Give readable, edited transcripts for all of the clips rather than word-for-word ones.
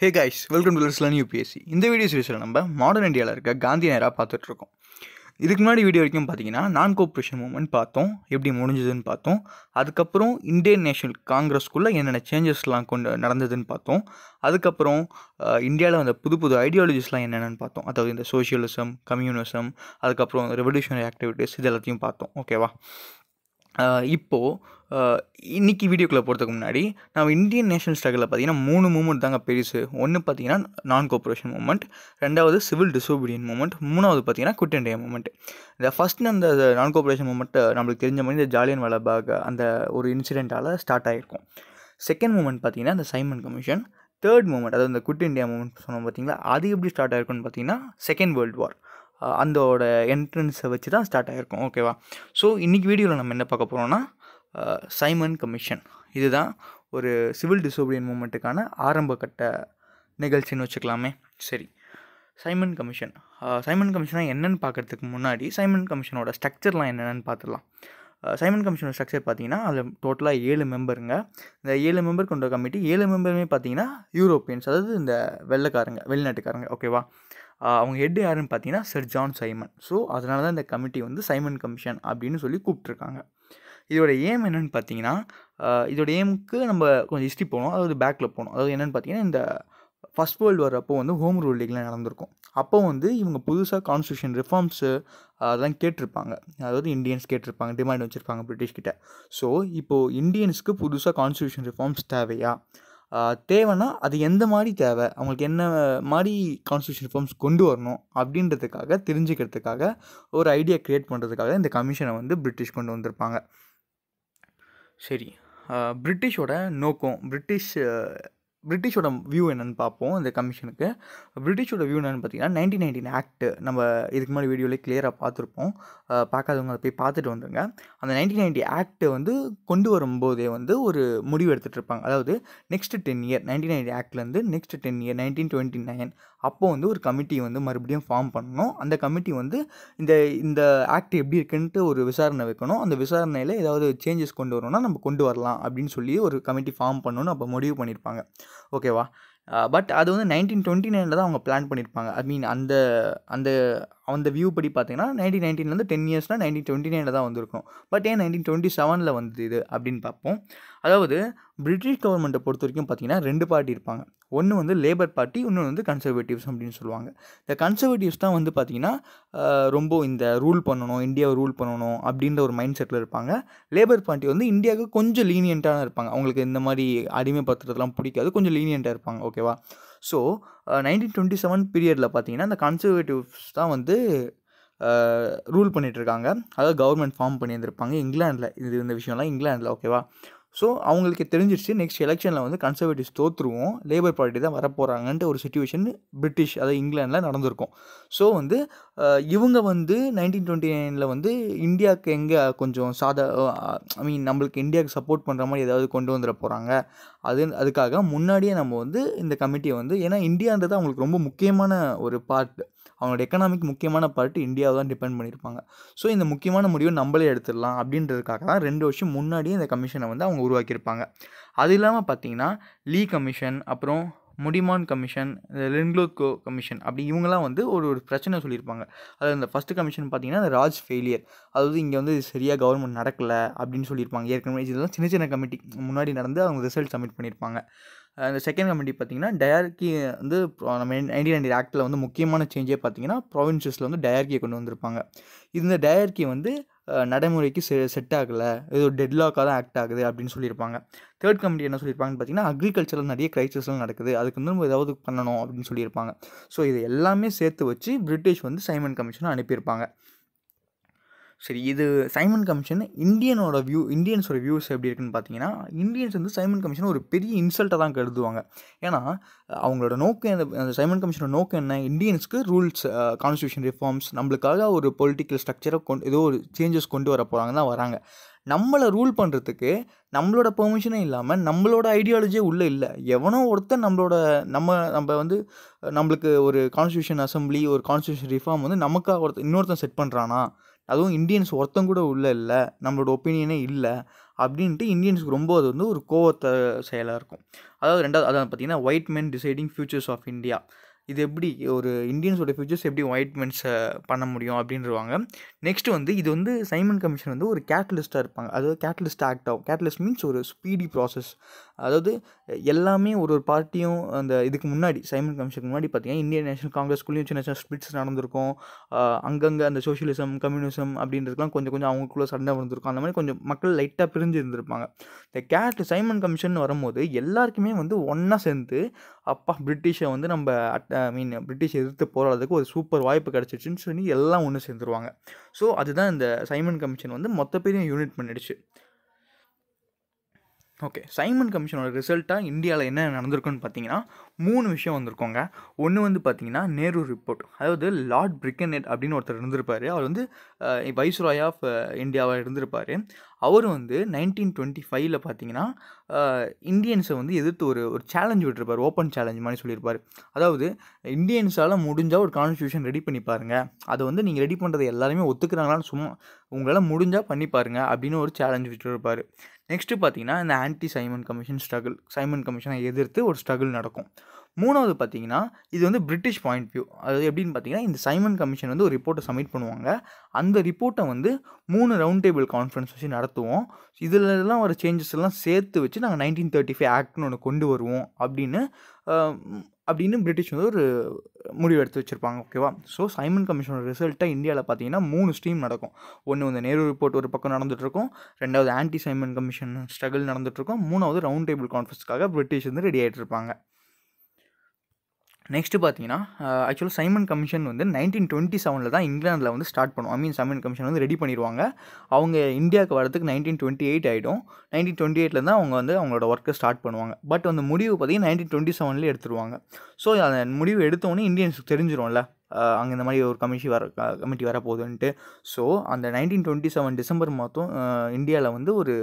Hey guys, welcome to Let's Learn UPSC. இந்த video சீரிஸில் நம்ம மாடர்ன் இந்தியாவில் இருக்க காந்தி நேராக பார்த்துட்ருக்கோம். இதுக்கு முன்னாடி வீடியோ வரைக்கும் பார்த்தீங்கன்னா நான் கோஆப்ரேஷன் மூவ்மெண்ட் பார்த்தோம், எப்படி முடிஞ்சதுன்னு பார்த்தோம். அதுக்கப்புறம் இந்தியன் நேஷனல் காங்கிரஸ்குள்ளே என்னென்ன சேஞ்சஸ்லாம் கொண்டு நடந்ததுன்னு பார்த்தோம். அதுக்கப்புறம் இந்தியாவில் வந்த புது புது ஐடியாலஜிஸ்லாம் என்னென்னு பார்த்தோம். அதாவது இந்த சோஷியலிசம், கம்யூனிசம், அதுக்கப்புறம் ரெவல்யூஷனரி ஆக்டிவிட்டீஸ், இது எல்லாத்தையும் பார்த்தோம். ஓகேவா, இப்போது இன்றைக்கி வீடியோக்குள்ளே போகிறதுக்கு முன்னாடி நம்ம இந்தியன் நேஷனல் ஸ்ட்ரகிளில் பார்த்தீங்கன்னா மூணு மூமெண்ட் தாங்க பெருசு. ஒன்று பார்த்தீங்கன்னா நான் கோஆப்ரேஷன் மூமெண்ட், ரெண்டாவது சிவில் டிசோபீடியன் மூமெண்ட், மூணாவது பார்த்தீங்கன்னா குவிட் இண்டியா மூமெண்ட். இந்த ஃபஸ்ட்டு அந்த நான் கோஆப்ரேஷன் மூமெண்ட்டை நம்மளுக்கு தெரிஞ்ச மாதிரி இந்த ஜாலியன் வாலாபாக் அந்த ஒரு இன்சிடெண்ட்டால் ஸ்டார்ட் ஆகிருக்கும். செகண்ட் மூமெண்ட் பார்த்தீங்கன்னா இந்த சைமன் கமிஷன். தேர்ட் மூமெண்ட், அதாவது இந்த குவிட் இண்டியா மூமெண்ட் சொன்னோம் பார்த்தீங்களா, அது எப்படி ஸ்டார்ட் ஆகிருக்குன்னு பார்த்தீங்கன்னா செகண்ட் வேர்ல்டு வார் அந்தோட என்ட்ரன்ஸை வச்சு தான் ஸ்டார்ட் ஆகிருக்கும். ஓகேவா, ஸோ இன்றைக்கி வீடியோவில் நம்ம என்ன பார்க்க போகிறோன்னா சைமன் கமிஷன். இதுதான் ஒரு சிவில் டிசோபீடியன் மூமெண்ட்டுக்கான ஆரம்ப கட்ட நிகழ்ச்சின்னு வச்சுக்கலாமே. சரி, சைமன் கமிஷன் கமிஷனாக என்னென்னு பார்க்குறதுக்கு முன்னாடி சைமன் கமிஷனோட ஸ்ட்ரக்சர்லாம் என்னென்னு பார்த்துடலாம். சைமன் கமிஷனோட ஸ்ட்ரக்சர் பார்த்தீங்கன்னா அதில் டோட்டலாக 7 மெம்பருங்க. இந்த 7 மெம்பர் கொண்ட கமிட்டி 7 மெம்பருமே பார்த்தீங்கன்னா யூரோப்பியன்ஸ், அதாவது இந்த வெளிநாட்டுக்காரங்க. ஓகேவா, அவங்க ஹெட் யாருன்னு பார்த்தீங்கன்னா சர் ஜான் சைமன். ஸோ அதனால தான் இந்த கமிட்டி வந்து சைமன் கமிஷன் அப்படின்னு சொல்லி கூப்பிட்டுருக்காங்க. இதோட எய்ம் என்னென்னு பார்த்தீங்கன்னா, இதோட எய்முக்கு நம்ம கொஞ்சம் ஹிஸ்ட்ரி போகணும், அதாவது பேக்கில் போகணும். அதாவது என்னென்னு பார்த்தீங்கன்னா இந்த ஃபஸ்ட் வேர்ல்டு வார் அப்போ வந்து ஹோம் ரூல் லீக்லாம் நடந்திருக்கும். அப்போ வந்து இவங்க புதுசாக கான்ஸ்டியூஷன் ரிஃபார்ம்ஸு அதெல்லாம் கேட்டிருப்பாங்க, அதாவது இண்டியன்ஸ் கேட்டிருப்பாங்க, டிமாண்ட் வச்சுருப்பாங்க பிரிட்டிஷ்கிட்ட. ஸோ இப்போது இண்டியன்ஸுக்கு புதுசாக கான்ஸ்டியூஷன் ரிஃபார்ம்ஸ் தேவையா, தேவைன்னா அது எந்த மாதிரி தேவை, அவங்களுக்கு என்ன மாதிரி கான்ஸ்டியூஷன் ரிஃபார்ம்ஸ் கொண்டு வரணும் அப்படின்றதுக்காக தெரிஞ்சுக்கிறதுக்காக ஒரு ஐடியா க்ரியேட் பண்ணுறதுக்காக இந்த கமிஷனை வந்து பிரிட்டிஷ் கொண்டு வந்திருப்பாங்க. சரி, பிரிட்டிஷோட நோக்கம், பிரிட்டிஷோட வியூ என்னென்னு பார்ப்போம். இந்த கமிஷனுக்கு பிரிட்டிஷோட வியூ என்னென்னு பார்த்தீங்கன்னா 1919 ஆக்ட் நம்ம இதுக்கு முன்னாடி வீடியோவிலே கிளியராக பார்த்துருப்போம். பார்க்காதவங்க போய் பார்த்துட்டு வந்துடுங்க. அந்த 1919 ஆக்டை வந்து கொண்டு வரும்போதே வந்து ஒரு முடிவு எடுத்துகிட்டு இருப்பாங்க. அதாவது நெக்ஸ்ட்டு 10 இயர் 1919 ஆக்ட்லேருந்து நெக்ஸ்ட்டு 10 இயர் 1929 அப்போது வந்து ஒரு கமிட்டி வந்து மறுபடியும் ஃபார்ம் பண்ணணும். அந்த கமிட்டி வந்து இந்த ஆக்ட் எப்படி இருக்குன்ட்டு ஒரு விசாரணை வைக்கணும். அந்த விசாரணையில் ஏதாவது சேஞ்சஸ் கொண்டு வரணும்னா நம்ம கொண்டு வரலாம் அப்படின்னு சொல்லி ஒரு கமிட்டி ஃபார்ம் பண்ணணும்னு அப்போ முடிவு பண்ணியிருப்பாங்க. ஓகேவா, பட் அது வந்து 1929 தான் அவங்க பிளான் பண்ணியிருப்பாங்க. ஐ மீன் அந்த அந்த அந்த வியூ படி பார்த்தீங்கன்னா 1919 10 இயர்ஸ்னால் 1929 தான் வந்திருக்கும். பட் ஏன் 1927 வந்தது இது அப்படின்னு பார்ப்போம். அதாவது பிரிட்டிஷ் கவர்மெண்ட்டை பொறுத்த வரைக்கும் பார்த்தீங்கன்னா 2 பார்ட்டி இருப்பாங்க. ஒன்று வந்து லேபர் பார்ட்டி, இன்னொன்று வந்து கன்சர்வேட்டிவ்ஸ் அப்படின்னு சொல்லுவாங்க. இந்த கன்சர்வேட்டிவ்ஸ் தான் வந்து பார்த்திங்கன்னா ரொம்ப இந்த ரூல் பண்ணணும், இந்தியாவை ரூல் பண்ணணும் அப்படின்ற ஒரு மைண்ட் செட்டில் இருப்பாங்க. லேபர் பார்ட்டி வந்து இந்தியாவுக்கு கொஞ்சம் லீனியண்ட்டாக இருப்பாங்க, அவங்களுக்கு இந்த மாதிரி அடிமைப்படுத்துறதுலாம் பிடிக்காது, கொஞ்சம் லீனியண்ட்டாக இருப்பாங்க. ஓகேவா, ஸோ 1927 பீரியடில் பார்த்தீங்கன்னா இந்த கன்சர்வேட்டிவ்ஸ் தான் வந்து ரூல் பண்ணிகிட்ருக்காங்க. அதாவது கவர்மெண்ட் ஃபார்ம் பண்ணியிருந்திருப்பாங்க இங்கிலாண்டில், இது இந்த விஷயம்லாம் இங்கிலாண்டில். ஓகேவா, ஸோ அவங்களுக்கு தெரிஞ்சிடுச்சு நெக்ஸ்ட் எலெக்ஷனில் வந்து கன்சர்வேட்டிவ்ஸ் தோற்றுருவோம், லேபர் பார்ட்டி தான் வரப்போகிறாங்கன்ட்டு ஒரு சிச்சுவேஷன் பிரிட்டிஷ், அதாவது இங்கிலாண்டில் நடந்திருக்கும். ஸோ வந்து இவங்க வந்து 1929 வந்து இந்தியாவுக்கு எங்கே கொஞ்சம் ஐ மீன் நம்மளுக்கு இந்தியாவுக்கு சப்போர்ட் பண்ணுற மாதிரி ஏதாவது கொண்டு வந்துட போகிறாங்க. அதுக்காக முன்னாடியே நம்ம வந்து இந்த கமிட்டியை வந்து, ஏன்னா இந்தியான்றது அவங்களுக்கு ரொம்ப முக்கியமான ஒரு பார்ட், அவங்களோட எக்கனாமிக் முக்கியமான பார்ட்டு இந்தியாவை தான் டிபெண்ட் பண்ணியிருப்பாங்க. ஸோ இந்த முக்கியமான முடிவை நம்மளே எடுத்துடலாம் அப்படின்றதுக்காக தான் 2 வருஷம் முன்னாடியே இந்த கமிஷனை வந்து அவங்க உருவாக்கியிருப்பாங்க. அது இல்லாமல் பார்த்தீங்கன்னா லீ கமிஷன், அப்புறம் முடிமான் கமிஷன், லின்க்லோத்கோ கமிஷன், அப்படி இவங்கெல்லாம் வந்து ஒரு பிரச்சனை சொல்லியிருப்பாங்க. அதாவது இந்த ஃபஸ்ட்டு கமிஷன் பார்த்தீங்கன்னா இந்த ராஜ் ஃபெயிலியர், அதாவது இங்கே வந்து சரியாக கவர்மெண்ட் நடக்கலை அப்படின்னு சொல்லியிருப்பாங்க. ஏற்கனவே இதெல்லாம் சின்ன சின்ன கமிட்டி முன்னாடி நடந்து அவங்க ரிசல்ட் சப்மிட் பண்ணியிருப்பாங்க. அந்த செகண்ட் கமிட்டி பார்த்திங்கன்னா டயார்கி வந்து நம்ம 1919 ஆக்டில் வந்து முக்கியமான சேஞ்சே பார்த்திங்கன்னா ப்ரொவின்சஸில் வந்து டயார்கியை கொண்டு வந்திருப்பாங்க. இந்த டயார்கி வந்து நடைமுறைக்கு செட் ஆகலை, ஏதோ டெட்லாக்காக தான் ஆக்ட் ஆகுது அப்படின்னு சொல்லியிருப்பாங்க. தேர்ட் கமிட்டி என்ன சொல்லியிருப்பாங்கன்னு பார்த்தீங்கன்னா அக்ரிகல்ச்சரில் நிறைய கிரைசிஸ்லாம் நடக்குது, அதுக்கு வந்து நம்ம ஏதாவது பண்ணணும் அப்படின்னு சொல்லியிருப்பாங்க. ஸோ இது எல்லாமே சேர்த்து வச்சு பிரிட்டிஷ் வந்து சைமன் கமிஷனை அனுப்பியிருப்பாங்க. சரி, இது சைமன் கமிஷன் இந்தியன்ஸோட வியூஸ் எப்படி இருக்குன்னு பார்த்தீங்கன்னா, இந்தியன்ஸ் வந்து சைமன் கமிஷன் ஒரு பெரிய இன்சல்ட்டாக தான் கருதுவாங்க. ஏன்னா அவங்களோட நோக்கம், அந்த சைமன் கமிஷனோட நோக்கம் என்ன, இந்தியன்ஸுக்கு ரூல்ஸ், கான்ஸ்டியூஷன் ரிஃபார்ம்ஸ், நம்மளுக்காக ஒரு பொலிட்டிக்கல் ஸ்ட்ரக்சரை ஏதோ ஒரு சேஞ்சஸ் கொண்டு வர போகிறாங்க தான் வராங்க. நம்மளை ரூல் பண்ணுறதுக்கு நம்மளோட பெர்மிஷனே இல்லாமல் நம்மளோட ஐடியாலஜியே உள்ளே இல்லை, எவனோ ஒருத்தர் நம்ம வந்து நம்மளுக்கு ஒரு கான்ஸ்டியூஷன் அசம்பிளி, ஒரு கான்ஸ்டியூஷன் ரிஃபார்ம் வந்து நமக்காக இன்னொருத்தன் செட் பண்ணுறானா, அதுவும் இந்தியன்ஸ் ஒருத்தம் கூட உள்ளே இல்லை, நம்மளோட ஒப்பீனியனே இல்லை அப்படின்ட்டு இந்தியன்ஸுக்கு ரொம்ப அது வந்து ஒரு கோவத்தை செயலாக இருக்கும். அதாவது ரெண்டாவது அதான் பார்த்தீங்கன்னா white men deciding futures of India. இது எப்படி ஒரு இந்தியன்ஸோட ஃபியூச்சர்ஸ் எப்படி ஒயிட் மென்ஸை பண்ண முடியும் அப்படின்றவாங்க. நெக்ஸ்ட்டு வந்து இது வந்து சைமன் கமிஷன் வந்து ஒரு கேட்டலிஸ்ட்டாக இருப்பாங்க. அதாவது கேட்டலிஸ்ட் ஆக்ட் ஆகும். கேட்டலிஸ்ட் மீன்ஸ் ஒரு ஸ்பீடி ப்ராசஸ். அதாவது எல்லாமே ஒரு ஒரு பார்ட்டியும் அந்த இதுக்கு முன்னாடி சைமன் கமிஷனுக்கு முன்னாடி பார்த்தீங்கன்னா இந்தியன் நேஷனல் காங்கிரஸ்குள்ளேயும் சின்ன சின்ன ஸ்பிளிட்ஸ் நடந்திருக்கும். அங்கங்கே அந்த சோஷியலிசம் கம்யூனிசம் அப்படின்றதுலாம் கொஞ்சம் கொஞ்சம் அவங்களுக்குள்ளே சண்டை வந்திருக்கும். அந்த மாதிரி கொஞ்சம் மக்கள் லைட்டாக பிரிஞ்சு இருந்திருப்பாங்க. இந்த சைமன் கமிஷன் வரும்போது எல்லாருக்குமே வந்து ஒன்றா சேர்ந்து அப்பா பிரிட்டிஷை வந்து நம்ம பிரிட்டிஷ் எதிர்த்து போராடுறதுக்கு ஒரு சூப்பர் வாய்ப்பு கிடச்சிடுச்சுன்னு சொல்லி எல்லாம் ஒன்று சேர்ந்துருவாங்க. ஸோ அதுதான் இந்த சைமன் கமிஷன் வந்து மொத்த பேரையும் யூனிட் பண்ணிடுச்சு. ஓகே, சைமன் கமிஷனோட ரிசல்ட்டாக இந்தியாவில் என்ன நடந்திருக்குன்னு பார்த்தீங்கன்னா 3 விஷயம் வந்திருக்கோங்க. ஒன்று வந்து பார்த்தீங்கன்னா நேரு ரிப்போர்ட். அதாவது லார்ட் பிரிக்கனெட் அப்படின்னு ஒருத்தர் இருந்திருப்பார். அவர் வந்து வைஸ்ராய் ஆஃப் இந்தியாவாக இருந்திருப்பார். அவர் வந்து 1925 பார்த்தீங்கன்னா இந்தியன்ஸை வந்து எதிர்த்து ஒரு சேலஞ்ச் விட்டுருப்பார். ஓப்பன் சேலஞ்ச் மாதிரி சொல்லியிருப்பார். அதாவது இந்தியன்ஸால் முடிஞ்சால் ஒரு கான்ஸ்டியூஷன் ரெடி பண்ணி பாருங்கள், அதை வந்து நீங்கள் ரெடி பண்ணுறதை எல்லாருமே ஒத்துக்கிறாங்களான்னு சும்மா உங்களால் முடிஞ்சால் பண்ணி பாருங்கள் அப்படின்னு ஒரு சேலஞ்ச் விட்டுருப்பார். நெக்ஸ்ட்டு பார்த்தீங்கன்னா இந்த anti Simon commission struggle, Simon கமிஷனை எதிர்த்து ஒரு ஸ்ட்ரகிள் நடக்கும். 3வது பார்த்தீங்கன்னா இது வந்து பிரிட்டிஷ் பாயிண்ட் வியூ. அதாவது எப்படின்னு பார்த்தீங்கன்னா இந்த சைமன் கமிஷன் வந்து ஒரு ரிப்போர்ட்டை சப்மிட் பண்ணுவாங்க. அந்த ரிப்போர்ட்டை வந்து 3 ரவுண்ட் டேபிள் கான்ஃபரன்ஸ் வச்சு நடத்துவோம். இதுலலாம் வர சேஞ்சஸ் எல்லாம் சேர்த்து வச்சு நாங்கள் 1935 ஆக்ட்னு ஒன்று கொண்டு வருவோம் அப்படின்னு பிரிட்டிஷ் வந்து ஒரு முடிவு எடுத்து வச்சுருப்பாங்க. ஓகேவா? ஸோ சைமன் கமிஷனோட ரிசல்ட்டாக இந்தியாவில் பார்த்தீங்கன்னா 3 ஸ்ட்ரீம் நடக்கும். ஒன்று வந்து நேரு ரிப்போர்ட் ஒரு பக்கம் நடந்துகிட்ருக்கும், 2வது ஆன்டி சைமன் கமிஷன் ஸ்ட்ரகிள் நடந்துகிட்ருக்கும், 3வது ரவுண்ட் டேபிள் கான்ஃபரன்ஸ்க்காக பிரிட்டிஷ் வந்து ரெடி ஆகிட்டு இருப்பாங்க. நெக்ஸ்ட்டு பார்த்தீங்கன்னா ஆக்சுவலாக சைமன் கமிஷன் வந்து 1927 தான் இங்கிலாந்தில் வந்து ஸ்டார்ட் பண்ணுவோம். சைமன் கமிஷன் வந்து ரெடி பண்ணிடுவாங்க. அவங்க இந்தியாவுக்கு வரதுக்கு 1928 ஆகிடும். 1928 தான் அவங்க வந்து அவங்களோட ஒர்க்கை ஸ்டார்ட் பண்ணுவாங்க. பட் அந்த முடிவு பார்த்தீங்கன்னா 1927 எடுத்துருவாங்க. ஸோ அந்த முடிவு எடுத்தோன்னே இந்தியன்ஸுக்கு தெரிஞ்சிடும்ல அங்கே இந்த மாதிரி ஒரு கமிட்டி வரப்போகுதுன்ட்டு. ஸோ அந்த 1927 டிசம்பர் மாதம் இந்தியாவில் வந்து ஒரு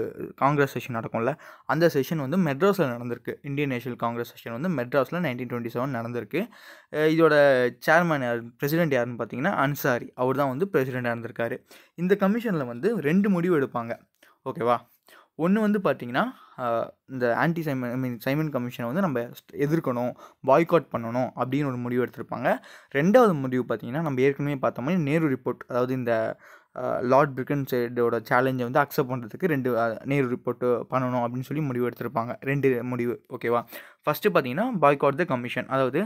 காங்கிரஸ் செஷன் நடக்கும்ல, அந்த செஷன் வந்து மெட்ராஸில் நடந்திருக்கு. இந்தியன் நேஷனல் காங்கிரஸ் செஷன் வந்து மெட்ராஸில் 1927 நடந்திருக்கு. இதோட சேர்மேன் யார், பிரசிடெண்ட் யாருன்னு பார்த்தீங்கன்னா அன்சாரி. அவர் தான் வந்து பிரசிடெண்ட்டாக இருந்திருக்காரு. இந்த கமிஷனில் வந்து 2 முடிவு எடுப்பாங்க. ஓகேவா? ஒன்று வந்து பார்த்தீங்கன்னா இந்த சைமன் கமிஷனை வந்து நம்ம எதிர்க்கணும், பாய்காட் பண்ணணும் அப்படின்னு ஒரு முடிவு எடுத்திருப்பாங்க. 2வது முடிவு பார்த்தீங்கன்னா நம்ம ஏற்கனவே பார்த்த மாதிரி நேரு ரிப்போர்ட். அதாவது இந்த லார்ட் பிரிக்கன்ஸோட சேலஞ்சை வந்து அக்செப்ட் பண்ணுறதுக்கு 2 நேரு ரிப்போர்ட்டு பண்ணணும் அப்படின்னு சொல்லி முடிவு எடுத்திருப்பாங்க. 2 முடிவு. ஓகேவா? ஃபஸ்ட்டு பார்த்தீங்கன்னா பாய்காட் த கமிஷன். அதாவது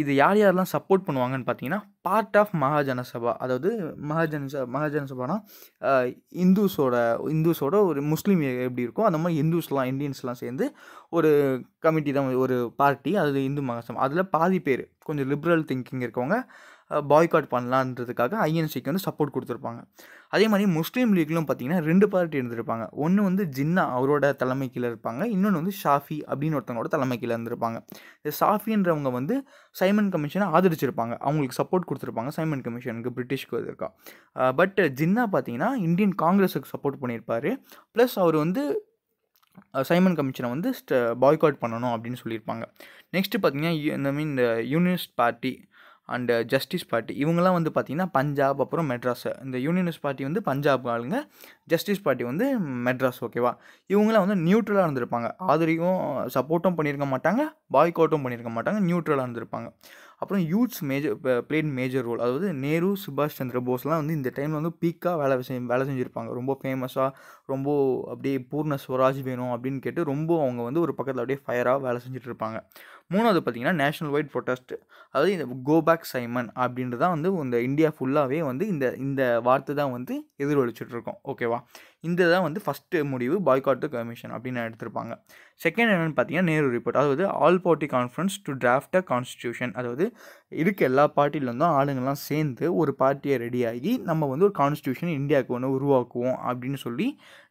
இது யாரெல்லாம் சப்போர்ட் பண்ணுவாங்கன்னு பார்த்தீங்கன்னா பார்ட் ஆஃப் மகாஜனசபா. அதாவது மகாஜனசபானா இந்துஸோட ஒரு முஸ்லீம் எப்படி இருக்கோ அந்த மாதிரி இந்துஸ்லாம் இந்தியன்ஸ்லாம் சேர்ந்து ஒரு கமிட்டி தான், ஒரு பார்ட்டி. அதாவது இந்து மகாசபா. அதில் பாதி பேர் கொஞ்சம் லிபரல் திங்கிங் இருக்கவங்க பாய்காட் பண்ணலான்றதுக்காக ஐஎன்சிக்கு வந்து சப்போர்ட் கொடுத்துருப்பாங்க. அதே மாதிரி முஸ்லீம் லீக்லையும் பார்த்தீங்கன்னா 2 பார்ட்டி இருந்திருப்பாங்க. ஒன்று வந்து ஜின்னா அவரோட தலைமைக்கீழ இருப்பாங்க, இன்னொன்று வந்து ஷாஃபி அப்படின்னு ஒருத்தவங்களோட தலைமைக்கீழ இருந்திருப்பாங்க. இந்த ஷாஃபின்றவங்க வந்து சைமன் கமிஷனை ஆதரிச்சிருப்பாங்க, அவங்களுக்கு சப்போர்ட் கொடுத்துருப்பாங்க சைமன் கமிஷனுக்கு, பிரிட்டிஷ்க்கு இருக்கா. பட் ஜின்னா பார்த்தீங்கன்னா இந்தியன் காங்கிரஸுக்கு சப்போர்ட் பண்ணியிருப்பார். ப்ளஸ் அவர் வந்து சைமன் கமிஷனை வந்து பாய்காட் பண்ணணும் அப்படின்னு சொல்லியிருப்பாங்க. நெக்ஸ்ட்டு பார்த்தீங்கன்னா இந்த unionist party and justice party இவங்கெல்லாம் வந்து பார்த்திங்கன்னா பஞ்சாப் அப்புறம் மெட்ராஸ். இந்த யூனியனிஸ்ட் பார்ட்டி வந்து பஞ்சாப் ஆளுங்க, ஜஸ்டிஸ் பார்ட்டி வந்து மெட்ராஸ். ஓகேவா? இவங்களாம் வந்து நியூட்ரலாக இருந்திருப்பாங்க. ஆதரிவும் சப்போர்ட்டும் பண்ணியிருக்க மாட்டாங்க, பாய்காட்டும் பண்ணியிருக்க மாட்டாங்க, நியூட்ரலாக இருந்திருப்பாங்க. அப்புறம் யூத்ஸ் பிளேட் மேஜர் ரோல். அதாவது நேரு, சுபாஷ் சந்திர போஸ்லாம் வந்து இந்த டைமில் வந்து பீக்காக வேலை செஞ்சுருப்பாங்க. ரொம்ப ஃபேமஸாக, ரொம்ப அப்படியே பூர்ண ஸ்வராஜ் வேணும் அப்படின்னு கேட்டு ரொம்ப அவங்க வந்து ஒரு பக்கத்தில் அப்படியே ஃபயராக வேலை செஞ்சுட்டு இருப்பாங்க. 3வது பார்த்திங்கன்னா நேஷனல் வைட் ப்ரொட்டஸ்ட். அதாவது இந்த கோ பேக் சைமன் அப்படின்றது தான் வந்து இந்த இந்தியா ஃபுல்லாகவே வந்து இந்த வார்த்தை தான் வந்து எதிரொலிச்சிட்ருக்கோம். ஓகேவா? இந்த தான் வந்து ஃபஸ்ட்டு முடிவு பாய்காட் கமிஷன் அப்படின்னு எடுத்திருப்பாங்க. செகண்ட் என்னென்னு பார்த்தீங்கன்னா நேரு ரிப்போர்ட். அதாவது all party conference to draft a constitution. அதாவது இருக்க எல்லா பார்ட்டிலேருந்தும் ஆளுங்கள்லாம் சேர்ந்து ஒரு பார்ட்டியை ரெடியாகி நம்ம வந்து ஒரு கான்ஸ்டியூஷன் இந்தியாவுக்கு ஒன்று உருவாக்குவோம் அப்படின்னு சொல்லி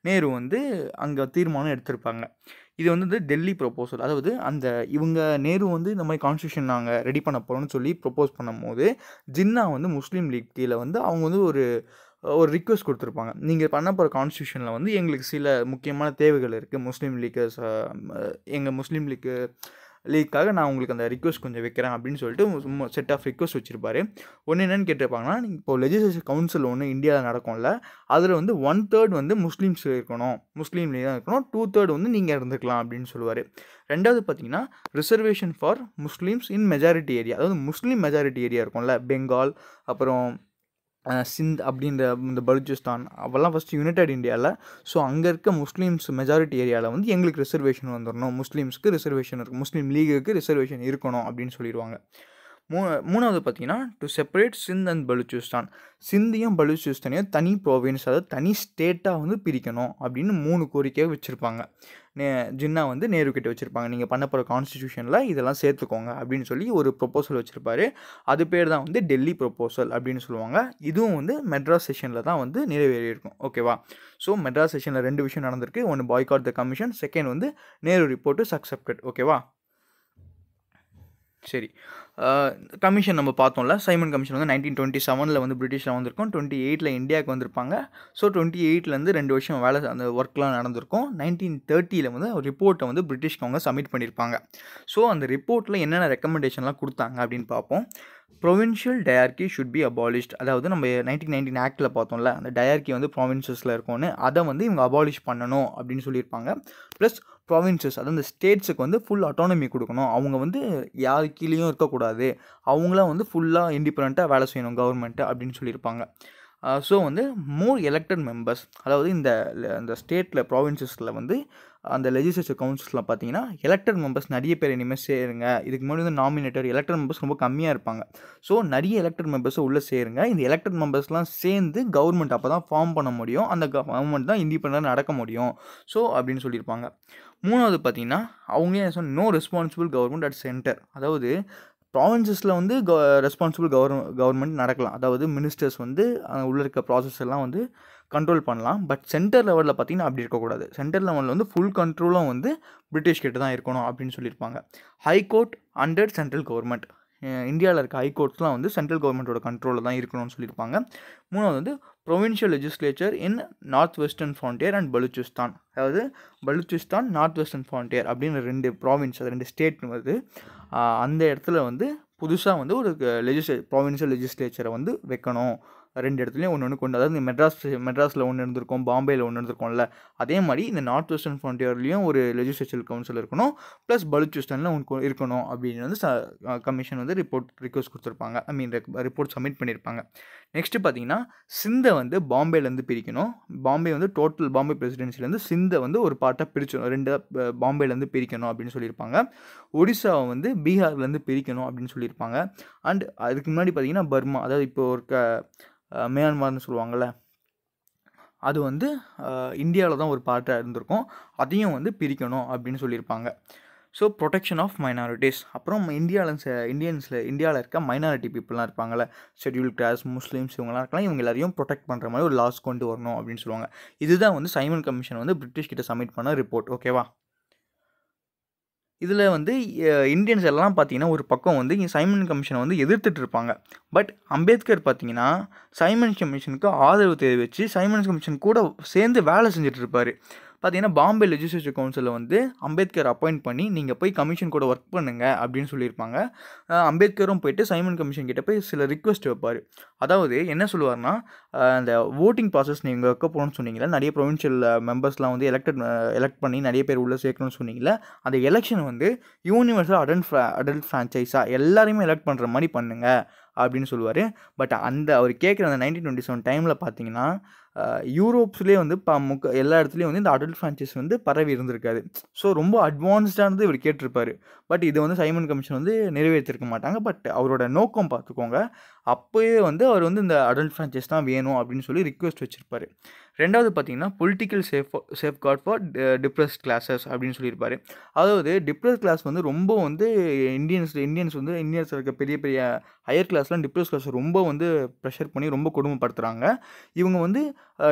நேரு வந்து அங்கே தீர்மானம் எடுத்திருப்பாங்க. இது வந்து டெல்லி ப்ரொப்போசல். அதாவது நேரு வந்து இந்த மாதிரி கான்ஸ்டியூஷன் நாங்கள் ரெடி பண்ண போகிறோம்னு சொல்லி ப்ரொப்போஸ் பண்ணும் போது ஜின்னா வந்து முஸ்லீம் லீக் கீழே வந்து அவங்க வந்து ஒரு ரிக்வெஸ்ட் கொடுத்துருப்பாங்க. நீங்கள் பண்ண போகிற கான்ஸ்டியூஷனில் வந்து எங்களுக்கு சில முக்கியமான தேவைகள் இருக்குது, முஸ்லீம் லீக்கர்ஸ் எங்கள் முஸ்லீம் லீக்கு லீக்காக நான் உங்களுக்கு அந்த ரிக்வஸ்ட் கொஞ்சம் வைக்கிறேன் அப்படின்னு சொல்லிட்டு சும்மா செட் ஆஃப் ரிக்வஸ்ட் வச்சிருப்பாரு. ஒன்று என்னென்னு கேட்டிருப்பாங்கன்னா, இப்போ லெஜிஸ்லேச்சர் கவுன்சில் ஒன்று இந்தியாவில் நடக்கும்ல, அதில் வந்து 1/3 வந்து முஸ்லீம்ஸ் இருக்கணும், முஸ்லீம்லேயே தான் இருக்கணும், 2/3 வந்து நீங்கள் இருந்துக்கலாம் அப்படின்னு சொல்லுவார். ரெண்டாவது பார்த்தீங்கன்னா reservation for Muslims in majority area, அதாவது முஸ்லீம் மெஜாரிட்டி ஏரியா இருக்கும்ல, பெங்கால் அப்புறம் சிந்த் அப்படின்ற இந்த பலூச்சிஸ்தான் அவெல்லாம் ஃபஸ்ட்டு யுனைடெட் இந்தியாவில், ஸோ அங்கே இருக்க முஸ்லீம்ஸ் மெஜாரிட்டி ஏரியாவில் வந்து எங்களுக்கு ரிசர்வேஷன் வந்துடணும், முஸ்லீம்ஸ்க்கு ரிசர்வேஷன் இருக்கும், முஸ்லீம் லீகுக்கு ரிசர்வேஷன் இருக்கணும் அப்படின்னு சொல்லிடுவாங்க. மூணாவது பார்த்தீங்கன்னா to separate Sindh and Balochistan, சிந்தியும் பலூச்சிஸ்தானையும் தனி ப்ரோவின்ஸ் அதாவது தனி ஸ்டேட்டாக வந்து பிரிக்கணும் அப்படின்னு 3 கோரிக்கையாக வச்சுருப்பாங்க. ஜின்னா வந்து நேரு கிட்ட வச்சுருப்பாங்க, நீங்கள் பண்ண போகிற கான்ஸ்டியூஷனில் இதெல்லாம் சேர்த்துக்கோங்க அப்படின்னு சொல்லி ஒரு ப்ரொப்போசல் வச்சுருப்பாரு. அது பேர் தான் வந்து டெல்லி ப்ரொப்போசல் அப்படின்னு சொல்லுவாங்க. இதுவும் வந்து மெட்ராஸ் செஷனில் தான் வந்து நிறைவேறி இருக்கும். ஓகேவா, ஸோ மெட்ராஸ் செஷனில் 2 விஷயம் நடந்திருக்கு, ஒன்று பாய்காட் த கமிஷன், செகண்ட் வந்து நேரு ரிப்போர்ட் இஸ் அக்செப்டட். ஓகேவா, சரி. கமிஷன் நம்ம பார்த்தோம்ல, சைமன் கமிஷன் வந்து 1927 வந்து பிரிட்டிஷில் வந்திருக்கும், 28 இந்தியாவுக்கு வந்திருப்பாங்க. ஸோ 28 2 வருஷம் வேலை அந்த ஒர்க்லாம் நடந்திருக்கும். 1930 வந்து ரிப்போர்ட்டை வந்து பிரிட்டிஷ்க்கு அவங்க சப்மிட் பண்ணியிருப்பாங்க. ஸோ அந்த ரிப்போர்ட்டில் என்னென்ன ரெக்கமெண்டேஷன்லாம் கொடுத்தாங்க அப்படின்னு பார்ப்போம். Provincial dyarchy should be abolished, அதாவது நம்ம 1919 ஆக்டில் பார்த்தோம்ல அந்த டயார்கி வந்து ப்ராவின்சஸில் இருக்கும்னு, அதை வந்து இவங்க அபாலிஷ் பண்ணணும் அப்படின்னு சொல்லியிருப்பாங்க. ப்ளஸ் ப்ராவின்சஸ் அதாவது அந்த ஸ்டேட்ஸுக்கு வந்து ஃபுல் அட்டானமி கொடுக்கணும், அவங்க வந்து யார் கீழேயும் இருக்கக்கூடாது, அவங்களாம் வந்து ஃபுல்லாக இண்டிபெண்ட்டாக வேலை செய்யணும் கவர்மெண்ட்டு அப்படின்னு சொல்லியிருப்பாங்க. ஸோ வந்து மோர் எலெக்டட் மெம்பர்ஸ், அதாவது இந்த ஸ்டேட்டில் ப்ராவின்சஸில் வந்து அந்த லெஜிஸ்லேச்சர் கவுன்சிலில் பார்த்தீங்கன்னா எலெக்டட் மெம்பர்ஸ் நிறைய பேர் இனிமேல் சேருங்க. இதுக்கு முன்னாடி வந்து நாமினேட்டர் எலெக்டட் மெம்பர்ஸ் ரொம்ப கம்மியாக இருப்பாங்க. ஸோ நிறைய எலெக்டட் மெம்பர்ஸை உள்ளே சேருங்க, இந்த எலெக்டட் மெம்பர்ஸ்லாம் சேர்ந்து கவர்மெண்ட் அப்போ தான் ஃபார்ம் பண்ண முடியும், அந்த கவர்மெண்ட் தான் இண்டிபெண்டன்டாக நடக்க முடியும் ஸோ அப்படின்னு சொல்லியிருப்பாங்க. மூணாவது பார்த்தீங்கன்னா அவங்களே என்ன சொன்ன, no responsible government at centre, அதாவது ப்ராவின்சஸில் வந்து ரெஸ்பான்சிபிள் கவர்மெண்ட் நடக்கலாம், அதாவது மினிஸ்டர்ஸ் வந்து உள்ளே இருக்க ப்ராசஸ் எல்லாம் வந்து கண்ட்ரோல் பண்ணலாம். பட் சென்டர் லெவலில் பார்த்திங்கன்னா அப்படி இருக்கக்கூடாது, சென்டர் லெவலில் வந்து ஃபுல் கண்ட்ரோலும் வந்து பிரிட்டிஷ் கிட்ட தான் இருக்கணும் அப்படின்னு சொல்லியிருப்பாங்க. ஹைகோர்ட் அண்டர் சென்ட்ரல் கவர்மெண்ட், இந்தியாவில் இருக்க ஹைகோர்ட்ஸ்லாம் வந்து சென்ட்ரல் கவர்மெண்ட்டோட கண்ட்ரோலில் தான் இருக்கணும்னு சொல்லியிருப்பாங்க. மூணாவது வந்து provincial legislature in north western frontier and Balochistan, அதாவது பலூச்சிஸ்தான் நார்த் வெஸ்டர்ன் ஃப்ரான்டியர் அப்படின்னு 2 ப்ராவின்ஸ், அது 2 ஸ்டேட் வருது, அந்த இடத்துல வந்து புதுசாக வந்து ஒரு ப்ராவின்ஷியல் லெஜிஸ்லேச்சரை வந்து வைக்கணும். 2 இடத்துலையும் ஒன்று கொண்டு, அதாவது மெட்ராஸில் ஒன்று இருந்திருக்கும், பாம்பேயில் ஒன்று இருந்திருக்கும்ல, அதே மாதிரி இந்த நார்த் வெஸ்டர்ன் ஃப்ரான்டியர்லேயும் ஒரு லெஜிஸ்லேச்சர் கவுன்சில் இருக்கணும், ப்ளஸ் பலூச்சிஸ்தானில் ஒன்று இருக்கணும் அப்படின்னு வந்து கமிஷன் வந்து ரிக்வஸ்ட் கொடுத்துருப்பாங்க, ரிப்போர்ட் சப்மிட் பண்ணியிருப்பாங்க. நெக்ஸ்ட்டு பார்த்தீங்கன்னா சிந்தை வந்து பாம்பேலேருந்து பிரிக்கணும், பாம்பே வந்து டோட்டல் பாம்பே பிரசிடென்சிலேருந்து சிந்தை வந்து ஒரு பார்ட்டாக பிரிச்சு 2 பாம்பேலேருந்து பிரிக்கணும் அப்படின்னு சொல்லியிருப்பாங்க. ஒடிசாவை வந்து பீகார்லேருந்து பிரிக்கணும் அப்படின்னு சொல்லியிருப்பாங்க. அண்ட் அதுக்கு முன்னாடி பார்த்தீங்கன்னா பர்மா, அதாவது இப்போ இருக்க மியான்மர்னு சொல்லுவாங்கள்ல, அது வந்து இந்தியாவில் தான் ஒரு பார்ட்டாக இருந்திருக்கும், அதையும் வந்து பிரிக்கணும் அப்படின்னு சொல்லியிருப்பாங்க. ஸோ ப்ரொடெக்ஷன் ஆஃப் மைனாரிட்டிஸ், அப்புறம் இந்தியாவில் இருக்க மைனாரிட்டி பீப்புளெலாம் இருப்பாங்கள்ல, ஷெட்யூல் கிளாஸ் முஸ்லீம்ஸ் இவங்களாம் இருக்கலாம், இவங்க எல்லாரையும் ப்ரொடெக்ட் பண்ணுற மாதிரி ஒரு லாஸ் கொண்டு வரணும் அப்படின்னு சொல்லுவாங்க. இதுதான் வந்து சைமன் கமிஷன் வந்து பிரிட்டிஷ் கிட்ட சப்மிட் பண்ண ரிப்போர்ட். ஓகேவா, இதில் வந்து இந்தியன்ஸ் எல்லாம் பார்த்தீங்கன்னா ஒரு பக்கம் வந்து சைமன் கமிஷனை வந்து எதிர்த்துட்டு இருப்பாங்க. பட் அம்பேத்கர் பார்த்தீங்கன்னா சைமன் கமிஷனுக்கு ஆதரவு தெரிவித்து சைமன் கமிஷன் கூட சேர்ந்து வேலை செஞ்சுட்டு இருப்பார். பார்த்தீங்கன்னா பாம்பே லெஜிஸ்லேச்சர் கவுன்சிலில் வந்து அம்பேத்கர் அப்பாயிண்ட் பண்ணி நீங்கள் போய் கமிஷன் கூட ஒர்க் பண்ணுங்கள் அப்படின்னு சொல்லியிருப்பாங்க. அம்பேத்கரும் போயிட்டு சைமன் கமிஷன் கிட்டே போய் சில ரிக்வஸ்ட் வைப்பார். அதாவது என்ன சொல்லுவார்னா, அந்த ஓட்டிங் ப்ராசஸ் நீங்கள் வைக்க போகணும்னு சொன்னீங்களே, நிறைய ப்ரொவின்ஷியல் மெம்பர்ஸ்லாம் வந்து எலெக்ட் பண்ணி நிறைய பேர் உள்ளே சேர்க்கணும்னு சொன்னீங்களே, அந்த எலெக்ஷன் வந்து யூனிவர்சல் அடல்ட் ஃப்ரான்ச்சைஸாக எல்லாரையுமே எலெக்ட் பண்ணுற மாதிரி பண்ணுங்கள் அப்படின்னு சொல்லுவார். பட் அவர் கேட்குற அந்த 1927 டைமில் பார்த்தீங்கன்னா யூரோப்ஸ்லேயே வந்து எல்லா இடத்துலையும் வந்து இந்த அடல்ட் ஃப்ரான்ச்சைஸ் வந்து பரவி இருந்திருக்காது. ஸோ ரொம்ப அட்வான்ஸ்டானது இவர் கேட்டிருப்பார். பட் இது வந்து சைமன் கமிஷன் வந்து நிறைவேற்றிருக்க மாட்டாங்க. பட் அவரோட நோக்கம் பார்த்துக்கோங்க, அப்போயே வந்து அவர் வந்து இந்த அடல்ட் ஃப்ரான்ச்சைஸ் தான் வேணும் அப்படின்னு சொல்லி ரிக்வெஸ்ட் வச்சுருப்பார். ரெண்டாவது பார்த்தீங்கன்னா political safeguard for depressed classes அப்படின்னு சொல்லியிருப்பார். அதாவது டிப்ரெஸ்ட் கிளாஸ் வந்து ரொம்ப வந்து இந்தியன்ஸ் இருக்க பெரிய பெரிய ஹையர் கிளாஸ்லாம் டிப்ரெஸ்ட் கிளாஸ் ரொம்ப வந்து ப்ரெஷர் பண்ணி ரொம்ப கொடுமைப்படுத்துகிறாங்க. இவங்க வந்து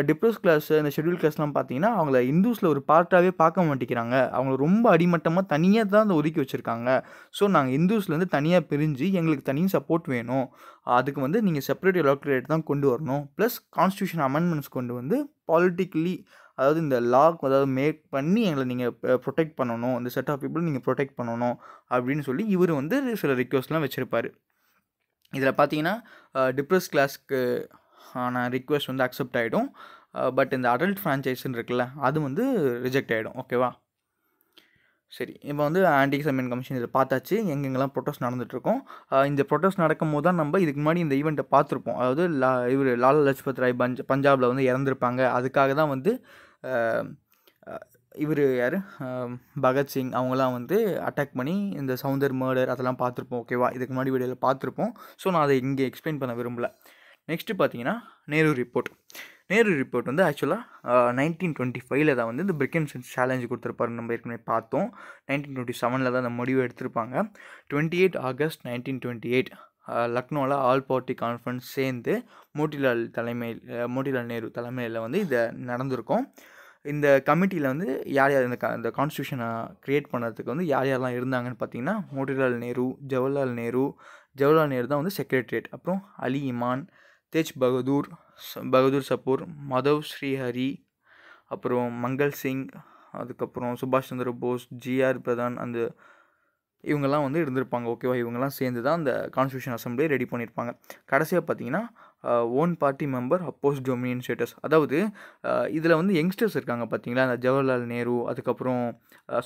டிப்ரெஸ்ட் கிளாஸ் இந்த ஷெட்யூல் கிளாஸ்லாம் பார்த்தீங்கன்னா அவங்கள இந்துஸில் ஒரு பார்ட்டாகவே பார்க்க மாட்டேங்கிறாங்க, அவங்கள ரொம்ப அடிமட்டமாக தனியாக தான் அதை ஒதுக்கி வச்சுருக்காங்க. ஸோ நாங்கள் இந்துஸ்லேருந்து தனியாக பிரிஞ்சு எங்களுக்கு தனி சப்போர்ட் வேணும், அதுக்கு வந்து நீங்கள் செப்பரேட் எலக்டரேட் தான் கொண்டு வரணும், ப்ளஸ் கான்ஸ்டியூஷன் அமெண்ட்மெண்ட்ஸ் கொண்டு வந்து பாலிட்டிக்கலி அதாவது இந்த லாக் அதாவது மேக் பண்ணி எங்களை நீங்கள் ப்ரொடெக்ட் பண்ணணும், இந்த செட் ஆஃப் பீப்புள் நீங்கள் ப்ரொடெக்ட் பண்ணணும் அப்படின்னு சொல்லி இவர் வந்து சில ரிக்வெஸ்ட்லாம் வச்சுருப்பார். இதில் பார்த்தீங்கன்னா டிப்ரெஸ் கிளாஸ்க்கு ஆன ரிக்வெஸ்ட் வந்து அக்செப்ட் ஆகிடும், பட் இந்த அடல்ட் ஃப்ரான்ச்சைஸுன்னு இருக்குல்ல அது வந்து ரிஜெக்ட் ஆகிடும். ஓகேவா, சரி. இப்போ வந்து ஆன்டி சைமன் கமிஷன் இதை பார்த்தாச்சு, எங்கெங்கெல்லாம் ப்ரொட்டஸ்ட் நடந்துகிட்ருக்கோம். இந்த ப்ரொட்டஸ்ட் நடக்கும் போது தான் நம்ம இதுக்கு முன்னாடி இந்த ஈவெண்ட்டை பார்த்துருப்போம். அதாவது இவர் லால் லஜ்பத் ராய் பஞ்சாபில் வந்து இறந்துருப்பாங்க, அதுக்காக தான் வந்து இவர் யார் பகத்சிங் அவங்களாம் வந்து அட்டாக் பண்ணி இந்த சவுந்தர் மர்டர் அதெல்லாம் பார்த்துருப்போம். ஓகேவா, இதுக்கு முன்னாடி வீடியோவில் பார்த்துருப்போம். ஸோ நான் அதை இங்கே எக்ஸ்பிளைன் பண்ண விரும்பலை. நெக்ஸ்ட்டு பார்த்தீங்கன்னா நேரு ரிப்போர்ட். நேரு ரிப்போர்ட் வந்து ஆக்சுவலாக 1925 தான் வந்து இந்த பிரிக்கன் சேலஞ்சு கொடுத்துருப்பாரு, நம்ம ஏற்கனவே பார்த்தோம். 1927 தான் அந்த முடிவு எடுத்திருப்பாங்க. 28 ஆகஸ்ட் 1928 லக்னோவில் ஆல் பார்ட்டி கான்ஃபரன்ஸ் சேர்ந்து மோட்டிலால் நேரு தலைமையில் வந்து இதை நடந்திருக்கும். இந்த கமிட்டியில் வந்து யார் யார் இந்த கான்ஸ்டியூஷனை க்ரியேட் பண்ணுறதுக்கு வந்து யார் யாரெலாம் இருந்தாங்கன்னு பார்த்தீங்கன்னா மோட்டிலால் நேரு, ஜவஹர்லால் நேரு தான் வந்து செக்ரட்டரியேட், அப்புறம் அலி இமான், தேஜ் பகதூர், சப்பூர், மதவ் ஸ்ரீஹரி, அப்புறம் மங்கள் சிங், அதுக்கப்புறம் சுபாஷ் சந்திர போஸ், ஜிஆர் பிரதான், அந்த இவங்கெல்லாம் வந்து இருந்திருப்பாங்க. ஓகேவா, இவங்கெல்லாம் சேர்ந்து தான் அந்த கான்ஸ்டியூஷன் அசம்பிளியை ரெடி பண்ணியிருப்பாங்க. கடைசியாக பார்த்தீங்கன்னா one party member oppose dominion status, அதாவது இதில் வந்து யங்ஸ்டர்ஸ் இருக்காங்க பார்த்தீங்களா, அந்த ஜவஹர்லால் நேரு அதுக்கப்புறம்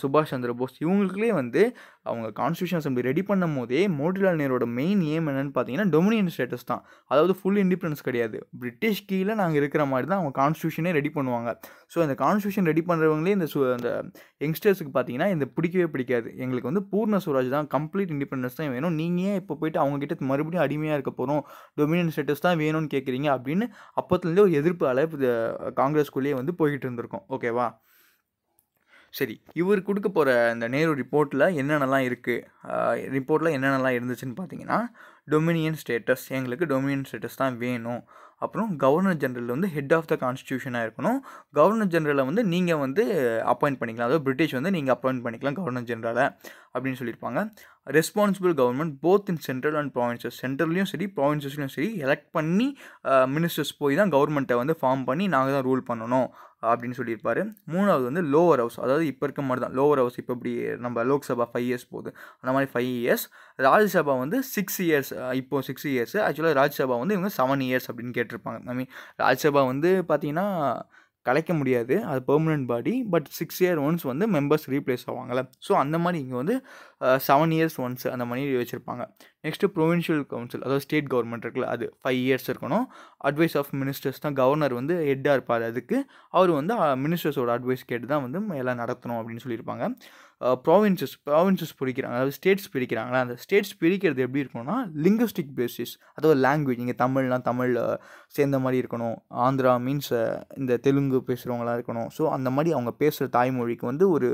சுபாஷ் சந்திர போஸ், இவங்களுக்குலேயே வந்து அவங்க கான்ஸ்டியூஷன் அசம்பிளி ரெடி பண்ணும் போதே மோட்டிலால் நேரோட மெயின் ஏம் என்னென்னு பார்த்தீங்கன்னா டொமினியன் ஸ்டேட்டஸ் தான். அதாவது ஃபுல் இண்டிபெண்டன்ஸ் கிடையாது, பிரிட்டிஷ் கீழே நாங்கள் இருக்கிற மாதிரி தான் அவங்க கான்ஸ்டியூஷனே ரெடி பண்ணுவாங்க. ஸோ அந்த கான்ஸ்டியூஷன் ரெடி பண்ணுறவங்களே அந்த யங்ஸ்டர்ஸுக்கு பார்த்தீங்கன்னா இந்த பிடிக்கவே பிடிக்காது, எங்களுக்கு வந்து பூர்ண சுவராஜ் தான், கம்ப்ளீட் இண்டிபெண்டன்ஸ் தான் வேணும், நீங்கள் இப்போ போயிட்டு அவங்ககிட்ட மறுபடியும் அடிமையாக இருக்க போகிறோம், டொமினியன் ஸ்டேட்டஸ் தான் வேணும்னு கேட்குறீங்க அப்படின்னு அப்போத்துலேருந்தே ஒரு எதிர்ப்பு அலை காங்கிரஸ்குள்ளேயே வந்து போய்கிட்டு இருந்திருக்கோம். ஓகேவா, சரி. இவர் கொடுக்க போகிற இந்த நேரு ரிப்போர்ட்டில் என்னென்னலாம் இருக்குது, ரிப்போர்ட்டில் என்னென்னலாம் இருந்துச்சுன்னு பார்த்தீங்கன்னா டொமினியன் ஸ்டேட்டஸ், எங்களுக்கு டொமினியன் ஸ்டேட்டஸ் தான் வேணும், அப்புறம் கவர்னர் ஜென்ரல் வந்து ஹெட் ஆஃப் த கான்ஸ்டியூஷனாக இருக்கணும், கவர்னர் ஜென்ரலை வந்து நீங்கள் வந்து அப்பாயிண்ட் பண்ணிக்கலாம், அதாவது பிரிட்டிஷ் வந்து நீங்கள் அப்பாயிண்ட் பண்ணிக்கலாம் கவர்னர் ஜென்ரலை அப்படின்னு சொல்லியிருப்பாங்க. Responsible government both in central and provinces, சென்ட்ரல்லையும் சரி ப்ராவின்சஸ்லையும் சரி எலெக்ட் பண்ணி மினிஸ்டர்ஸ் போய் தான் கவர்மெண்ட்டை வந்து ஃபார்ம் பண்ணி நாங்கள் தான் ரூல் பண்ணணும் அப்படின்னு சொல்லியிருப்பார். மூணாவது வந்து லோவர் ஹவுஸ், அதாவது இப்போ இருக்க மாதிரி தான் லோவர் ஹவுஸ், இப்போ இப்படி நம்ம லோக்சபா 5 இயர்ஸ் போகுது அந்த மாதிரி 5 இயர்ஸ், ராஜ்யசபா வந்து 6 இயர்ஸ், இப்போது 6 இயர்ஸ், ஆக்சுவலாக ராஜ்யசபா வந்து இவங்க 7 இயர்ஸ் அப்படின்னு கேட்டிருப்பாங்க. ஐ மீன் ராஜ்யசபா வந்து பார்த்திங்கன்னா கலைக்க முடியாது, அது permanent body, but 6 year once வந்து மெம்பர்ஸ் ரீப்ளேஸ் ஆவாங்கள்ல, ஸோ அந்த மாதிரி இங்கே வந்து 7 இயர்ஸ் ஒன்ஸ் அந்த மாதிரி வச்சுருப்பாங்க. நெக்ஸ்ட்டு ப்ரொவின்ஷியல் கவுன்சில், அதாவது ஸ்டேட் கவர்மெண்ட் இருக்குல்ல அது 5 இயர்ஸ் இருக்கணும், அட்வைஸ் ஆஃப் மினிஸ்டர்ஸ் தான், கவர்னர் வந்து ஹெட்டாக இருப்பார், அதுக்கு அவர் வந்து மினிஸ்டர்ஸோட அட்வைஸ் கேட்டு தான் வந்து எல்லாம் நடத்தணும் அப்படின்னு சொல்லியிருப்பாங்க. ப்ராவின்சஸ் பிரிக்கிறாங்க, அதாவது ஸ்டேட்ஸ் பிரிக்கிறாங்களா, அந்த ஸ்டேட்ஸ் பிரிக்கிறது எப்படி இருக்கணும்னா லிங்குவிஸ்டிக் பேசிஸ், அதாவது லாங்குவேஜ், இங்கே தமிழ்லாம் தமிழ் சேர்ந்த மாதிரி இருக்கணும், ஆந்திரா மீன்ஸ் இந்த தெலுங்கு பேசுகிறவங்களாம் இருக்கணும், ஸோ அந்த மாதிரி அவங்க பேசுகிற தாய்மொழிக்கு வந்து ஒரு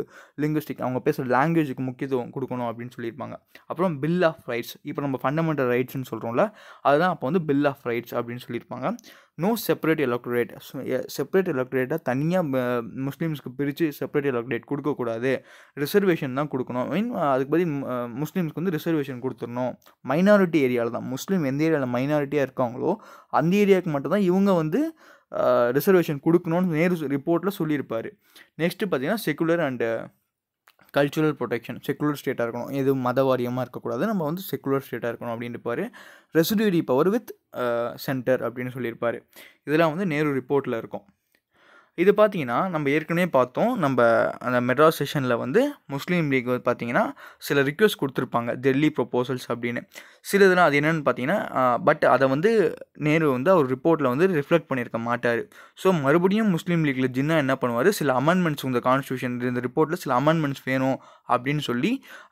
லிங்குவிஸ்டிக் அவங்க பேசுகிற லாங்குவேஜுக்கு முக்கியத்துவம் கொடுக்கணும் அப்படின்னு சொல்லியிருப்பாங்க. அப்புறம் பில் ஆஃப் ரைட்ஸ், இப்போ நம்ம ஃபண்டமெண்டல் ரைட்ஸ்ன்னு சொல்கிறோம்ல அதுதான் அப்போ வந்து பில் ஆஃப் ரைட்ஸ் அப்படின்னு சொல்லியிருப்பாங்க. நோ செப்பரேட் எலக்டரேட், செப்பரேட் எலக்டரேட்டாக தனியாக முஸ்லீம்ஸ்க்கு பிரித்து செப்பரேட் எலக்டரேட் கொடுக்கக்கூடாது, ரிசர்வேஷன் தான் கொடுக்கணும், மீன் அதுக்கு பற்றி முஸ்லீம்ஸ்க்கு வந்து ரிசர்வேஷன் கொடுத்துடணும், மைனாரிட்டி ஏரியாவில் தான் முஸ்லீம் எந்த ஏரியாவில் மைனாரிட்டியாக இருக்காங்களோ அந்த ஏரியாவுக்கு மட்டும் தான் இவங்க வந்து ரிசர்வேஷன் கொடுக்கணும்னு நேரு ரிப்போர்ட்டில் சொல்லியிருப்பார். நெக்ஸ்ட்டு பார்த்தீங்கன்னா secular and cultural protection, secular ஸ்டேட்டாக இருக்கணும், எதுவும் மதவாரியமாக இருக்கக்கூடாது, நம்ம வந்து செக்குலர் ஸ்டேட்டாக இருக்கணும் அப்படின்ட்டுப்பார். ரெசிடியூரி பவர் வித் சென்டர் அப்படின்னு சொல்லியிருப்பார். இதெல்லாம் வந்து நேரு ரிப்போர்ட்டில் இருக்கும். இது பார்த்திங்கன்னா நம்ம ஏற்கனவே பார்த்தோம், நம்ம அந்த மெட்ராஸ் செஷனில் வந்து முஸ்லீம் லீக் பார்த்திங்கன்னா சில ரிக்வெஸ்ட் கொடுத்துருப்பாங்க டெல்லி ப்ரொப்போசல்ஸ் அப்படின்னு, சிலதுலாம் அது என்னென்னு பார்த்திங்கன்னா பட் அதை வந்து நேரு வந்து அவர் ரிப்போர்ட்டில் வந்து ரிஃப்ளெக்ட் பண்ணியிருக்க மாட்டார். ஸோ மறுபடியும் முஸ்லீம் லீக்கில் ஜின்னா என்ன பண்ணுவார், சில அமெண்ட்மெண்ட்ஸ் இந்த கான்ஸ்டியூஷன் இந்த ரிப்போர்ட்டில் சில அமெண்ட்மெண்ட்ஸ் வேணும் அப்படின்னு சொல்லி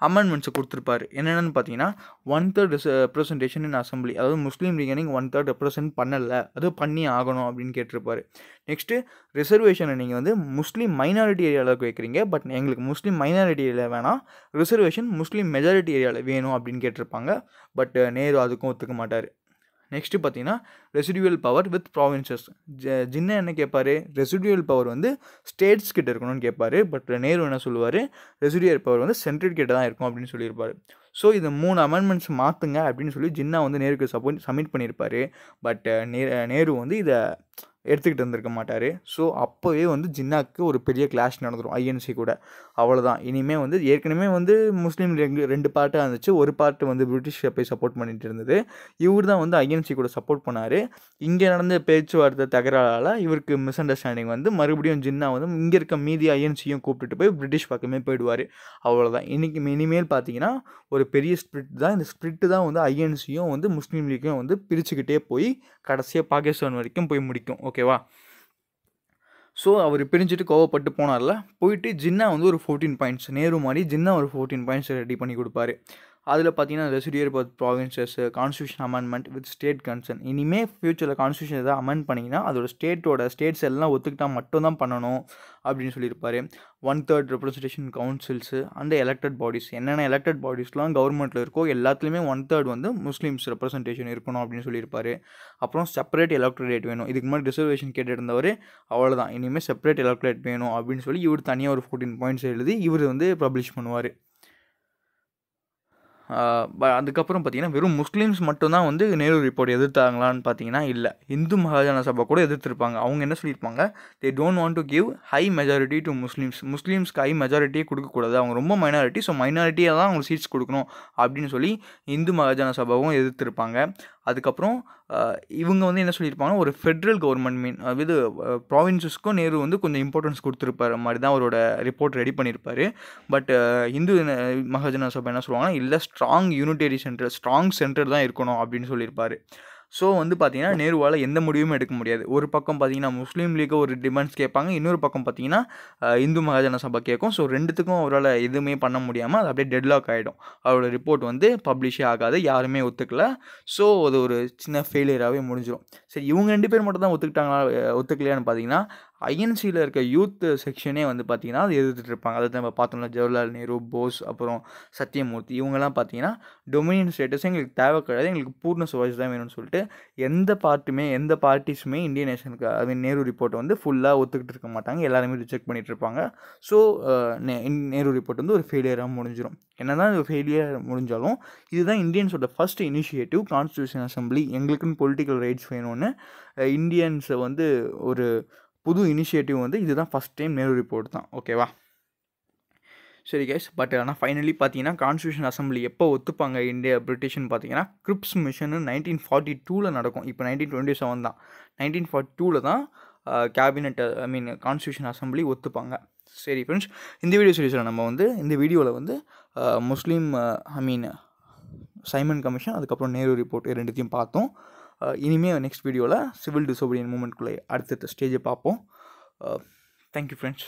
அமெண்ட்மெண்ட்ஸை கொடுத்துருப்பார். என்னென்னு பார்த்திங்கன்னா 1/3 ரெப்ரசன்டேஷன் இன் அசம்பிளி, அதாவது முஸ்லீம் லீக் நீங்கள் 1/3 ரெப்ரசன்ட் பண்ணலை, அது பண்ணி ஆகணும் அப்படின்னு கேட்டிருப்பார். நெக்ஸ்ட்டு ரிசர்வேஷனை நீங்கள் வந்து முஸ்லீம் மைனாரிட்டி ஏரியாவுக்கு வைக்கிறீங்க, பட் எங்களுக்கு முஸ்லீம் மைனாரிட்டி ஏரியாவில் வேணாம், ரிசர்வேஷன் முஸ்லீம் மெஜாரிட்டி ஏரியாவில் வேணும் அப்படின்னு கேட்டிருப்பாங்க. பட் நேரு அதுக்கும் ஒத்துக்க மாட்டார். நெக்ஸ்ட்டு பார்த்தீங்கன்னா residual power with provinces, Jinnah என்ன கேட்பார், ரெசிடியூவல் பவர் வந்து ஸ்டேட்ஸ் கிட்ட இருக்கணும்னு கேட்பார், பட் நேரு என்ன சொல்லுவார், ரெசிடியூவல் பவர் வந்து சென்ட்ரல் கிட்ட தான் இருக்கும் அப்படின்னு சொல்லியிருப்பார். ஸோ இந்த 3 அமெண்ட்மெண்ட்ஸ் மாற்றுங்க அப்படின்னு சொல்லி ஜின்னா வந்து நேருக்கு சப்மிட் பண்ணியிருப்பார். பட் நேரு வந்து இதை எடுத்துக்கிட்டு வந்திருக்க மாட்டார். ஸோ அப்போவே வந்து ஜின்னாவுக்கு ஒரு பெரிய கிளாஷ் நடந்துடும் ஐஎன்சி கூட. அவ்வளோதான். இனிமேல் வந்து ஏற்கனவே வந்து முஸ்லீம் லீக் ரெண்டு பார்ட்டாக இருந்துச்சு, ஒரு பார்ட்டு வந்து பிரிட்டிஷை போய் சப்போர்ட் பண்ணிகிட்டு இருந்தது, இவர் தான் வந்து ஐஎன்சி கூட சப்போர்ட் பண்ணார். இங்கே நடந்த பேச்சுவார்த்தை தகராறால் இவருக்கு மிஸ் அண்டர்ஸ்டாண்டிங் வந்து மறுபடியும் ஜின்னா வந்து இங்கே இருக்க மீதி ஐஎன்சியும் கூப்பிட்டுட்டு போய் பிரிட்டிஷ் பக்கமே போயிடுவார். அவ்வளோதான். இனிமேல் பார்த்தீங்கன்னா ஒரு பெரிய ஸ்பிரிட் தான். இந்த ஸ்பிரிட்டு தான் வந்து ஐஎன்சியும் வந்து முஸ்லீம் லீக்கையும் வந்து பிரிச்சுக்கிட்டே போய் கடைசியாக பாகிஸ்தான் வரைக்கும் போய் முடிக்கும். ஓகேவா? ஸோ அவர் பிரிஞ்சுட்டு கோவப்பட்டு போனார்ல, போயிட்டு ஜின்னா வந்து ஒரு 14 points நேரு மாதிரி ஜின்னா ஒரு 14 points ரெடி பண்ணி கொடுப்பாரு. அதில் பார்த்தீங்கன்னா ரெசிடியர் பத் provinces, constitution amendment with state concern. இனிமேல் ஃப்யூச்சரில் கான்ஸ்டியூஷன் எதாவது அமெண்ட் பண்ணிங்கன்னா அதோட ஸ்டேட்ஸ் எல்லாம் ஒத்துக்கிட்டால் மட்டும் தான் பண்ணணும் அப்படின்னு சொல்லியிருப்பார். 1/3 representation counsels and elected bodies, என்னென்ன எலெக்டட் பாடிஸ்லாம் கவர்மெண்ட்டில் இருக்கோ எல்லாத்துலேயுமே 1/3 வந்து முஸ்லீம்ஸ் ரெப்ரஸன்டேஷன் இருக்கணும் அப்படின்னு சொல்லியிருப்பார். அப்புறம் செப்பரேட் எலெக்ட்ரேட் வேணும். இதுக்கு முன்னாடி ரிசர்வேஷன் கேட்டிருந்தவர். அவ்வளோதான், இனிமேல் செப்பரேட் எலெக்ட்ரேட் வேணும் அப்படின்னு சொல்லி இவர் தனியாக ஒரு 14 points எழுதி இவர் வந்து பப்ளிஷ் பண்ணுவார். அதுக்கப்புறம் பார்த்திங்கன்னா வெறும் முஸ்லீம்ஸ் மட்டும்தான் வந்து நேரு ரிப்போர்ட் எதிர்த்தாங்களான்னு பார்த்தீங்கன்னா இல்லை, இந்து மகாஜன சபா கூட எதிர்த்திருப்பாங்க. அவங்க என்ன சொல்லியிருப்பாங்க, they don't want to give high majority to முஸ்லீம்ஸ்க்கு ஹை மெஜாரிட்டியே கொடுக்கக்கூடாது, அவங்க ரொம்ப மைனாரிட்டி, ஸோ மைனாரிட்டியாக தான் அவங்க சீட்ஸ் கொடுக்கணும் அப்படின்னு சொல்லி இந்து மகாஜன சபாவும் எதிர்த்திருப்பாங்க. அதுக்கப்புறம் இவங்க வந்து என்ன சொல்லியிருப்பாங்கன்னா ஒரு ஃபெட்ரல் கவர்மெண்ட் இது ப்ராவின்ஸஸ்க்கும் நேரு வந்து கொஞ்சம் இம்பார்ட்டன்ஸ் கொடுத்துருப்பார் மாதிரி தான் அவரோட ரிப்போர்ட் ரெடி பண்ணியிருப்பார். பட் இந்து மகாஜன சபா என்ன சொல்லுவாங்கன்னா இல்லை, strong unitary centre, strong centre தான் இருக்கணும் அப்படின்னு சொல்லியிருப்பார். ஸோ வந்து பார்த்திங்கன்னா நேருவால் எந்த முடிவுமே எடுக்க முடியாது. ஒரு பக்கம் பார்த்திங்கன்னா முஸ்லீம் லீக்கை ஒரு டிமாண்ட்ஸ் கேட்பாங்க, இன்னொரு பக்கம் பார்த்திங்கன்னா இந்து மகாஜன சபா கேட்கும். ஸோ ரெண்டுத்துக்கும் அவரால் எதுவுமே பண்ண முடியாமல் அது அப்படியே டெட்லாக் ஆகிடும். அவரோட ரிப்போர்ட் வந்து பப்ளிஷே ஆகாது, யாருமே ஒத்துக்கல. ஸோ அது ஒரு சின்ன ஃபெயிலியராகவே முடிஞ்சிடும். சரி, இவங்க 2 பேர் மட்டும் தான் ஒத்துக்கலையான்னு பார்த்தீங்கன்னா ஐஎன்சியில் இருக்க யூத் செக்ஷனே வந்து பார்த்திங்கன்னா அது எதிர்த்துட்டு இருப்பாங்க. அதை தான் நம்ம பார்த்தோம்னா ஜவஹர்லால் நேரு, போஸ், அப்புறம் சத்யமூர்த்தி, இவங்கெல்லாம் பார்த்திங்கன்னா டொமினியன் ஸ்டேட்டஸ் எங்களுக்கு தேவை கிடையாது, எங்களுக்கு பூர்ண சுவாஜ் தான் வேணும்னு சொல்லிட்டு எந்த பார்ட்டிஸுமே இந்தியன் நேஷனுக்கு நேரு ரிப்போர்ட்டை வந்து ஃபுல்லாக ஒத்துக்கிட்டு இருக்க மாட்டாங்க, எல்லாருமே ரிஜெக்ட் பண்ணிகிட்டு இருப்பாங்க. ஸோ நேரு ரிப்போர்ட் வந்து ஒரு ஃபெயிலியராக முடிஞ்சிடும். என்ன தான் ஒரு ஃபெயிலியர் முடிஞ்சாலும் இதுதான் இந்தியன்ஸோட ஃபர்ஸ்ட் இனிஷியேட்டிவ். கான்ஸ்டியூஷன் அசம்பிளி எங்களுக்குன்னு பொலிட்டிக்கல் ரைட்ஸ் வேணும்னு இந்தியன்ஸை வந்து ஒரு புது இனிஷியேட்டிவ் வந்து இதுதான் ஃபஸ்ட் டைம் நேரு ரிப்போர்ட் தான். ஓகேவா? சரி கைஸ், பட் ஆனால் ஃபைனலி பார்த்தீங்கன்னா கான்ஸ்டியூஷன் அசம்பிளி எப்போ ஒத்துப்பாங்க இந்தியா பிரிட்டிஷ்னு பார்த்தீங்கன்னா கிரிப்ஸ் மிஷன் 1942 நடக்கும். இப்போ 1927 தான், 1942 தான் கேபினெட் கான்ஸ்டியூஷன் அசம்பிளி ஒத்துப்பாங்க. சரி ஃப்ரெண்ட்ஸ், இந்த வீடியோ சீரிஸில் நம்ம வந்து இந்த வீடியோவில் வந்து முஸ்லீம் சைமன் கமிஷன் அதுக்கப்புறம் நேரு ரிப்போர்ட் 2த்தையும் பார்த்தோம். இனிமேல் நெக்ஸ்ட் வீடியோவில் சிவில் டிசோபிடியன் மூமெண்ட்குள்ளே அடுத்த ஸ்டேஜை பார்ப்போம். Thank you friends.